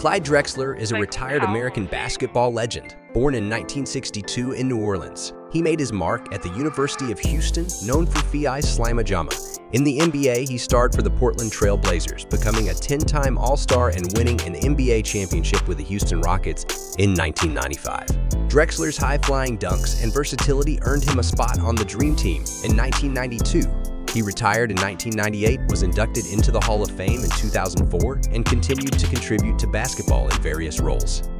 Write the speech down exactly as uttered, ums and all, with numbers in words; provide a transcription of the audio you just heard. Clyde Drexler is a retired American basketball legend, born in nineteen sixty-two in New Orleans. He made his mark at the University of Houston, known for Phi Slama Jama. In the N B A, he starred for the Portland Trail Blazers, becoming a ten-time All-Star and winning an N B A championship with the Houston Rockets in nineteen ninety-five. Drexler's high-flying dunks and versatility earned him a spot on the Dream Team in nineteen ninety-two. He retired in nineteen ninety-eight, was inducted into the Hall of Fame in two thousand four, and continued to contribute to basketball in various roles.